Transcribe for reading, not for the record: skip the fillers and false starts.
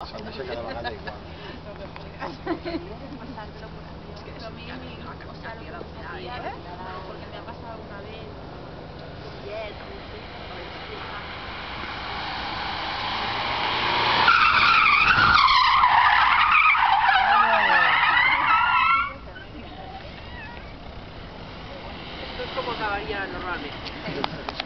Porque me ha pasado una vez. Esto es como acabaría normalmente.